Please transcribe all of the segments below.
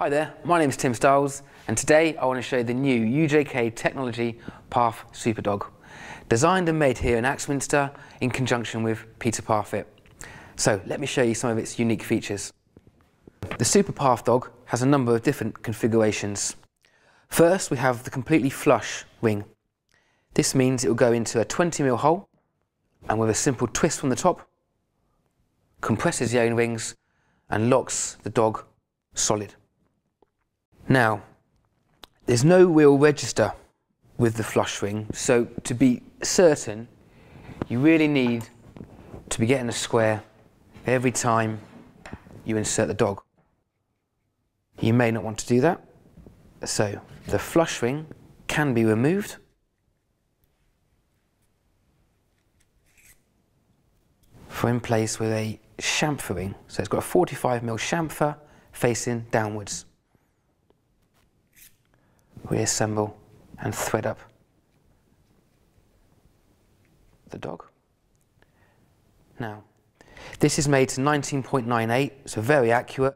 Hi there, my name is Tim Stiles and today I want to show you the new UJK Technology Path Superdog, designed and made here in Axminster in conjunction with Peter Parfitt. So let me show you some of its unique features. The Super Path Dog has a number of different configurations. First we have the completely flush wing. This means it will go into a 20mm hole and with a simple twist from the top, compresses the own wings and locks the dog solid. Now, there's no real register with the flush wing, so to be certain, you really need to be getting a square every time you insert the dog. You may not want to do that, so the flush wing can be removed. For in place with a chamfer ring, so it's got a 45mm chamfer facing downwards. Reassemble and thread up the dog. Now, this is made to 19.98, so very accurate,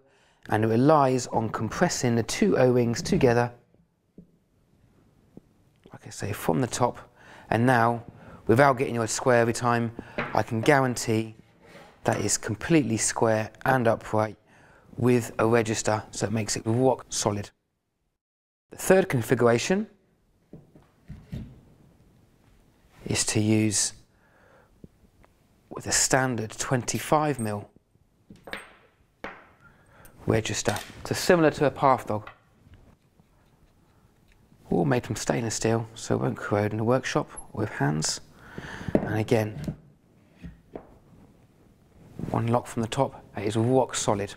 and it relies on compressing the two O-rings together, like I say, from the top. And now, without getting your square every time, I can guarantee that is completely square and upright with a register, so it makes it rock solid. The third configuration is to use with a standard 25mm register, so similar to a Path Dog, all made from stainless steel so it won't corrode in the workshop with hands, and again one lock from the top, it is rock solid.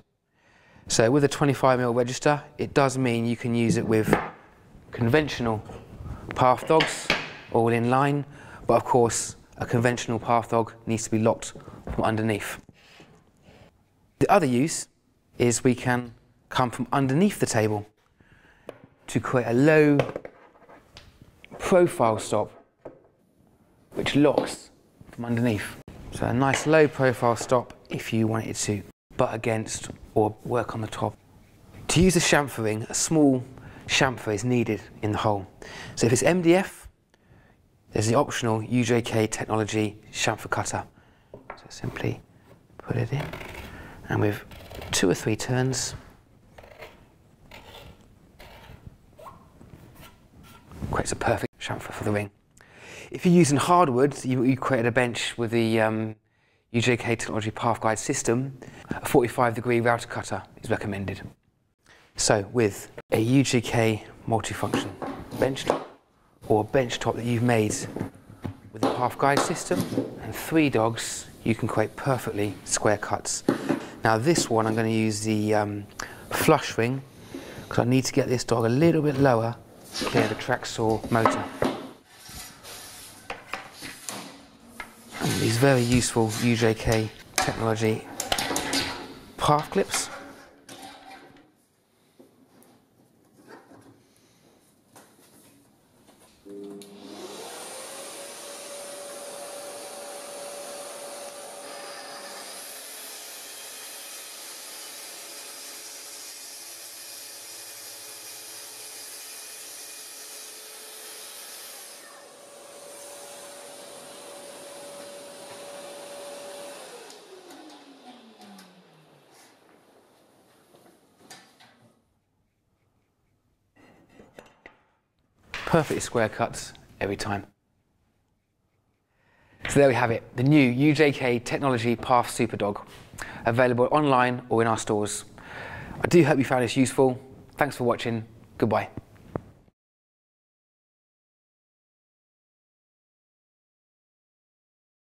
So with a 25mm register, it does mean you can use it with conventional Path Dogs, all in line, but of course a conventional Path Dog needs to be locked from underneath. The other use is we can come from underneath the table to create a low profile stop which locks from underneath. So a nice low profile stop if you wanted to butt against or work on the top. To use a chamfer ring, a small chamfer is needed in the hole. So if it's MDF, there's the optional UJK Technology chamfer cutter. So simply put it in, and with two or three turns, creates a perfect chamfer for the ring. If you're using hardwood, you created a bench with the UJK Technology Path Guide System, a 45-degree router cutter is recommended. So with a UJK multifunction bench top or bench top that you've made with the Path Guide System and three dogs, you can create perfectly square cuts. Now this one I'm going to use the flush ring because I need to get this dog a little bit lower to clear the track saw motor. These very useful UJK Technology Parf clips. Perfectly square cuts every time. So there we have it, the new UJK Technology Path Superdog, available online or in our stores. I do hope you found this useful. Thanks for watching. Goodbye.